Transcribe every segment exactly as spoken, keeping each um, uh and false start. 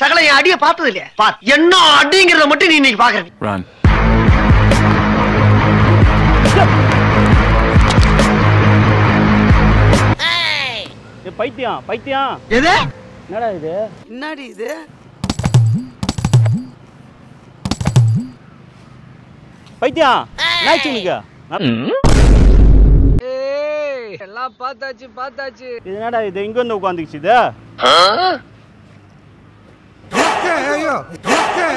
சகல என் அடியை பார்த்தது இல்லையா? பார், என்ன அடிங்கிறத மட்டும் நீ இன்னைக்கு பாக்குறேன். பைத்தியம் பைத்தியம். எது என்னடா இது? என்னடி இது? பைத்தியம் நாச்சிங்க. ஏய் எல்லாம் பார்த்தாச்சு பார்த்தாச்சு. இது என்னடா இது? இங்க வந்து உட்கார்ந்துச்சு இது. ஐயோ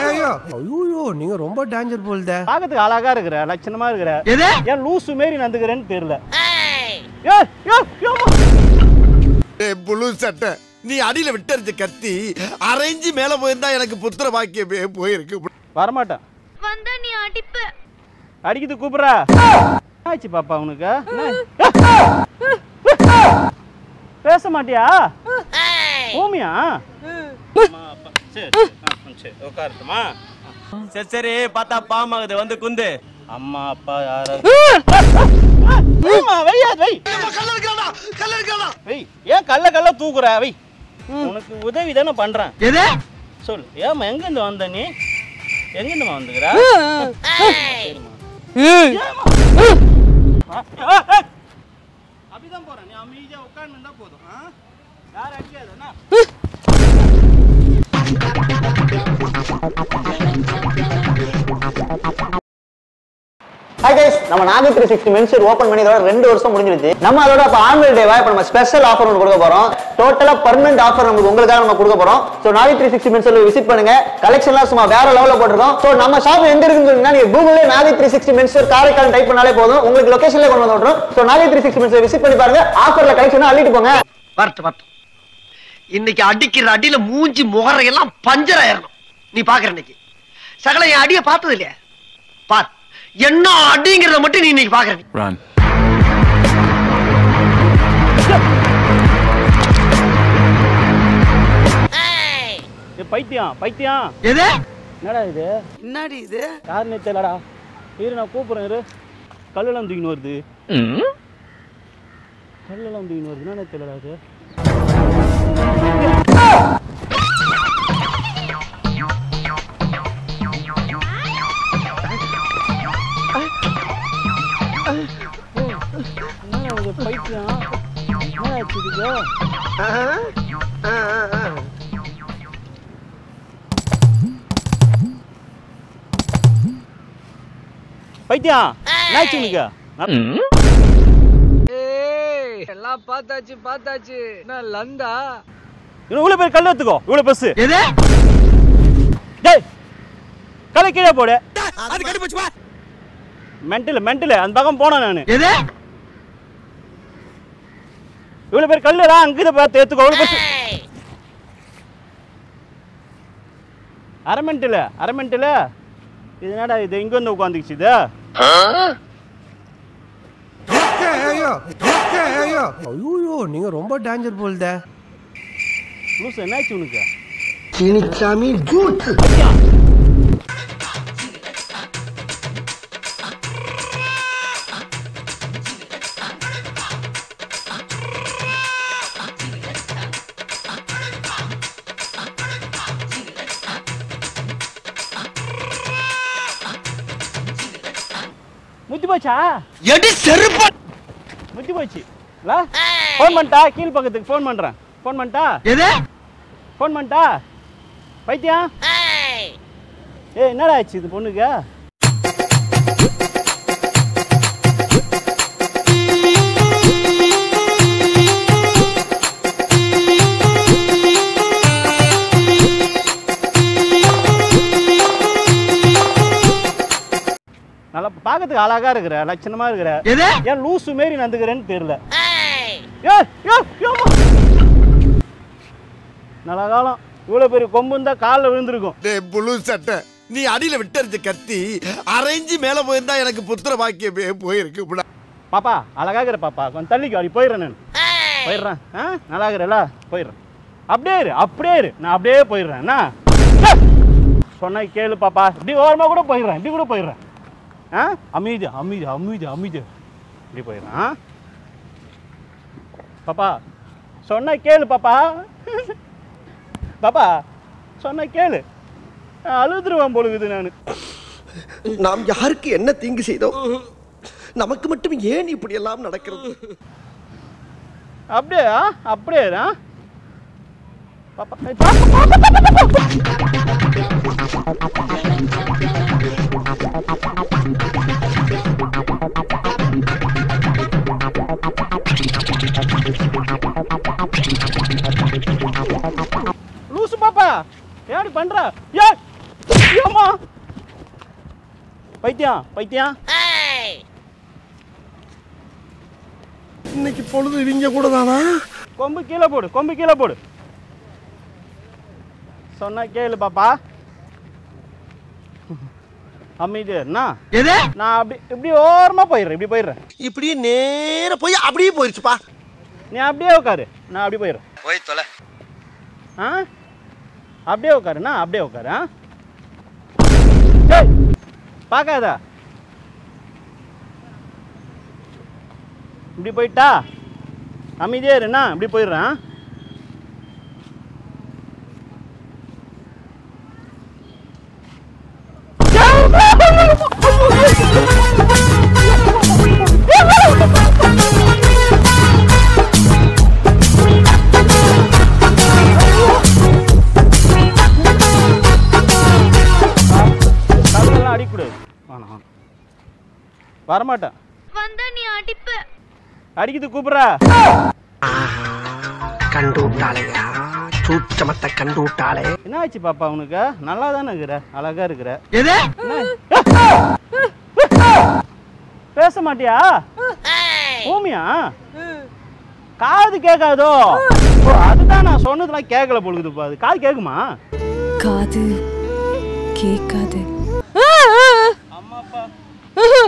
ஐயோ ஐயோ, நீங்க ரொம்ப டேஞ்சர் போல்தே. பாக்கத்துக்கு அழகா இருக்குற, லட்சணமா இருக்குற. எது? ஏன் லூசு மேரி நந்துக்குறேன்னு தெரியல. ஏய் யோ யோ புழு சட்டை நீ அடியில விட்டறிஞ்ச கத்தி அரைஞ்சு மேல போயிருந்தா எனக்கு புத்திர பாக்கியமே போயிருக்கு. வரமாட்டான் வந்தா நீ அடிப்ப. அடிக்குது கூப்பிடுறா. ஆச்சு பாப்பா உனக்கு பேச மாட்டியா? பூமியா உட்காருமா? சரி சரி, பார்த்தா பாமாகுது வந்து குந்து. அம்மா அப்பா யாரா உதவி தானே பண்றேன். சொல் ஏமா, எங்க இருந்து வந்த நீ? எங்க இருந்து வந்துக்கிற? அப்படிதான் போறேன். நீ அமைதியா உட்கார்ந்து இருந்தா போதும். யார் அடிக்காத. ஹாய் கைஸ், நம்ம Nagore three sixty menswear open பண்ணி இதோட ரெண்டு வருஷம் முடிஞ்சிருச்சு. நம்ம அதோட இப்போ ஆனுவல் டேவா இப்போ நம்ம ஸ்பெஷல் ஆஃபர் ஒன்று கொடுக்க போகிறோம். டோட்டலாக பர்மனெண்ட் ஆஃபர் நமக்கு உங்களுக்காக நம்ம கொடுக்க போகிறோம். ஸோ நாகூர் த்ரீ சிக்ஸ்டி மென்ஷூரில் விசிட் பண்ணுங்க. கலெக்ஷன்லாம் சும்மா வேற லெவலில் போட்டுருக்கோம். ஸோ நம்ம ஷாப் எங்க இருக்குன்னு சொன்னீங்கன்னா நீங்கள் கூகுளில் Nagore three sixty menswear Karaikal type பண்ணாலே போதும், உங்களுக்கு லொகேஷன்ல கொண்டு வந்து விட்டுரும். So Nagore three sixty menswear visit பண்ணி பாருங்க. ஆஃபரில் கலெக்ஷனாக அள்ளிட்டு போங்க. வரட்டு வரட்டு. இன்னைக்கு அடிக்கிற அடியில் மூஞ்சி முகரையெல்லாம் பஞ்சர் ஆயிடணும். நீ பார்க்குற இன்னைக்கு சகல என் அடியை பார்த்தது இல்லையா? பார், என்ன அடிங்கிறத மட்டும் நீ இன்னைக்கு பாக்குறேன். பைத்தியம் பைத்தியம். எது என்னடா இது? என்னடி இது? யாருன்னு தெரியலடா. இரு நான் கூப்பிடுறேன் இரு. கல்லெல்லாம் தூக்கின்னு வருது. கல்லெல்லாம் தூக்கின்னு வருது. என்னன்னு தெரியலடா இது. பைத்தியம் நாச்சிங்க. ஏய் எல்லாம் பார்த்தாச்சு பார்த்தாச்சு. என்ன லந்தா இவ்வளவு பேர் கல்ல எடுத்துக்கோ. இவ்வளவு பஸ். எது? டேய் கல்ல கீழே போடு. அது கட்டி போச்சு வா. மெண்டல் மெண்டல் அந்த பக்கம் போறானே நானு. எது? இவ்வளவு பேர் கல்லுடா அங்கத பார்த்து எடுத்துக்கோ. இவ்வளவு பஸ். அரை மெண்டல் அரை மெண்டல். இது என்னடா இது? இங்க வந்து உட்கார்ந்துச்சு இது. ஐயோ ஐயோ ஐயோ, நீங்க ரொம்ப டேஞ்சர் போல்தே. லூசு என்னாச்சு உனக்கு? சீனி சாமி ஜூட். போச்சா எடி செருப்பு முத்தி போச்சு. லா ஃபோன் பண்ணிட்டா? கீழ் பக்கத்துக்கு ஃபோன் பண்றேன். ஃபோன் பண்ணிட்டா? எது ஃபோன் பண்ணிட்டா? பைத்தியம். ஏய் என்னடா ஆச்சு இது பொண்ணுக்கு? நல்லா பார்க்கறதுக்கு அழகா இருக்கிற, லட்சணமா இருக்கிற. எது? ஏன் லூசு மேரி நந்துக்கிறேன்னு தெரியல. நல்ல காலம், இவ்வளவு பெரிய கொம்புந்தா காலில் விழுந்திருக்கும். புழு சட்டை நீ அடியில விட்டறிஞ்ச கத்தி அரைஞ்சு மேல போயிருந்தா எனக்கு புத்திர பாக்கியமே போயிருக்கு. பாப்பா அழகா இருக்கிற பாப்பா கொஞ்சம் தள்ளிக்கு. அப்படி போயிடுறேன் நான். போயிடுறேன். ஆ நல்லா இருக்கிறல்ல. போயிடுறேன். அப்படியே இரு அப்படியே இரு. நான் அப்படியே போயிடுறேன். சொன்ன கேளு பாப்பா. இப்படி ஓரமா கூட போயிடுறேன். இப்படி கூட போயிடுறேன். ஆ அமீது அமீது அமீது அமீது. இப்படி போயிடலாம் பாப்பா. சொன்ன கேளு பாப்பா. பாப்பா சொன்னால் கேளு, நான் அழுதுருவேன் பொழுது. நான் நாம் யாருக்கு என்ன தீங்கு செய்தோம்? நமக்கு மட்டும் ஏன் இப்படி எல்லாம் நடக்கிறது? அப்படியா அப்படியா லூசு பாப்பா எப்படி பண்ற? ஏமா பைத்தியம் பைத்தியம். இன்னைக்கு பொழுது இவங்க கூட தானா? கொம்பு கீழே போடு, கொம்பு கீழே போடு. சொன்னா கேளு பாப்பா. அமைதி என்ன? நான் அப்படி இப்படி ஓரமா போயிடுறேன், இப்படி போயிடுறேன், இப்படியே நேர போய் அப்படியே போயிடுச்சுப்பா. நீ அப்படியே உட்காரு, நான் அப்படி போயிடுறேன். போய் தொலை. ஆ அப்படியே உட்காருண்ணா, அப்படியே உட்காரு. ஆ பார்க்காதா? இப்படி போயிட்டா அமைதியே இருண்ணா, இப்படி போயிடுறேன். அடிக்கூடாது, வரமாட்டேன். அடிக்குது கூப்பிடா. கண்டு விட்டாலையா, சூச்சமத்தை கண்டு விட்டாலே. என்ன ஆச்சு பாப்பா உனக்கு? நல்லா தானே இருக்கிற, அழகா இருக்கிற. பேச மாட்டியா? பூமியா காது கேட்காதோ? அதுதான் நான் சொன்னதுலாம் கேட்கல பொழுதுப்பா. அது காது கேட்குமா? காது கேட்காது. அம்மா அப்பா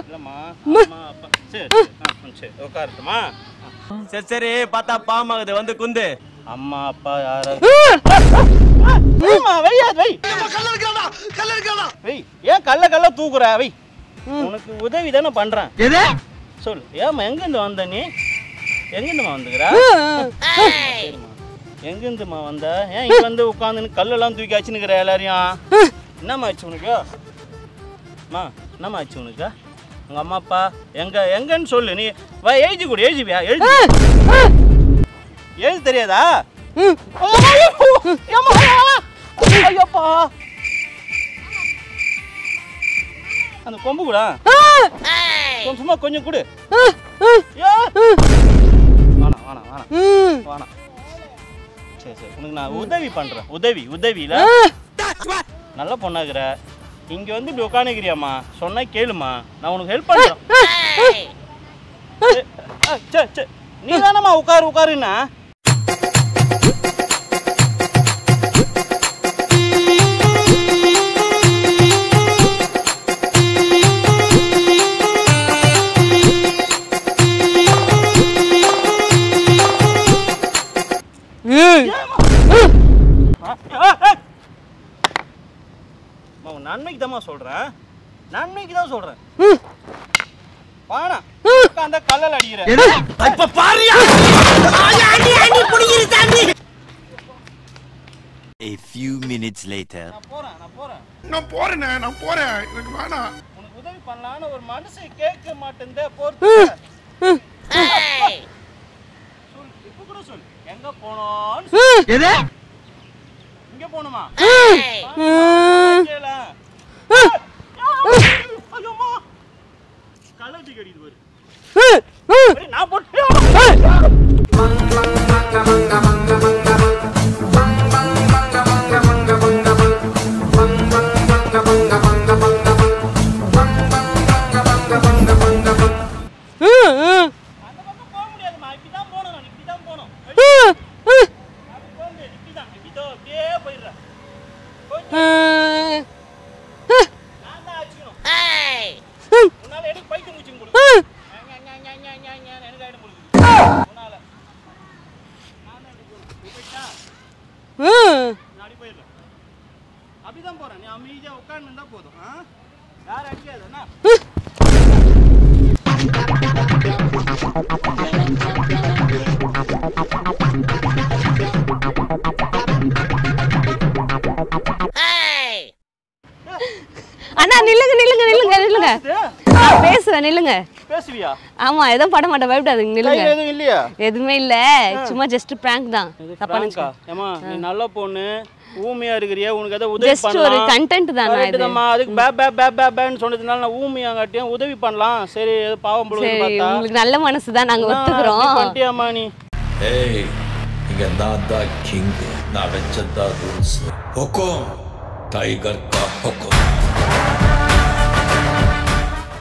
இல்லம்மா, அம்மா அப்பா. சரி சரி உட்காருமா. சரி சரி பார்த்தா பாமாகுது வந்து குந்து. அம்மா அப்பா யாரா? ஏன் கல்ல கல்ல தூக்குற? வை, உனக்கு உதவி தானே பண்றேன். சொல்லு ஏமா, எங்கிருந்து வந்த நீ? எங்கிருந்துமா வந்துக்கிற? எங்கிருந்துமா வந்த? ஏன் இங்க வந்து உட்காந்து கல்லெல்லாம் தூக்கி ஆச்சுன்னுக்கிற எல்லாரையும்? என்னம்மா ஆச்சு உனக்கு? அம்மா என்னம்மா ஆச்சு உனக்கு? உங்கள் அம்மா அப்பா எங்க எங்கன்னு சொல்லு. நீ வா, எழுதி கொடு. எழுதிவியா? எழுதி எழுதி தெரியாதா? ஐயோப்பா அந்த கொம்பு கூட சும்மா கொஞ்சம் கொடு. வேணாம் வேணாம் வேணாம் வேணாம். சரி சரி உனக்கு நான் உதவி பண்ணுறேன். உதவி உதவியில் நல்லா பொண்ணாக்குற. இங்க வந்து இப்படி உட்காந்துக்கிறியாம்மா? சொன்னா கேளுமா, நான் உனக்கு ஹெல்ப் பண்றேன். நீ தானம்மா உட்காரு உட்காருன்னா. நன்மைக்கு தான் சொல்றேன், நன்மைக்கு தான் சொல்றேன். அந்த கல்லல் அடிக்கிற உதவி பண்ணலான்னு ஒரு மனுஷன் கேட்க மாட்டேன். இப்ப கூட சொல்லு எங்க போனோம். இங்க போணுமா? அப்படிதான் போறேன். நீ அமைதியா உட்கார்ந்து இருந்தா போதும். யார் அடிக்காதண்ணா? Thank you. பேசுறேன் நில்லுங்க. பேசுவியா? ஆமா, எதுவும் பட மாட்டேன், பயப்படாதீங்க, நில்லுங்க. எதுவும் இல்லையா? எதுவுமே இல்ல, சும்மா ஜஸ்ட் பிராங்க் தான். தப்பானுங்க. ஏமா நீ நல்ல பொண்ணு, ஊமையா இருக்கறியா, உனக்கு ஏதாவது உதவி பண்ணலாம். ஜஸ்ட் ஒரு கண்டென்ட் தான் நான். இது நம்ம அதுக்கு பே பே பே பே பேன்னு சொன்னதுனால நான் ஊமையா காட்டியும் உதவி பண்ணலாம். சரி, ஏதோ பாவம் புழுது பார்த்தா. உங்களுக்கு நல்ல மனசு தான், நாங்க ஒத்துக்குறோம். பண்டியாமா நீ. ஏய், இங்க நான் தான் கிங், நான் வெச்சதா ரூல்ஸ். ஹுக்கும் டைகர் கா ஹுக்கும்.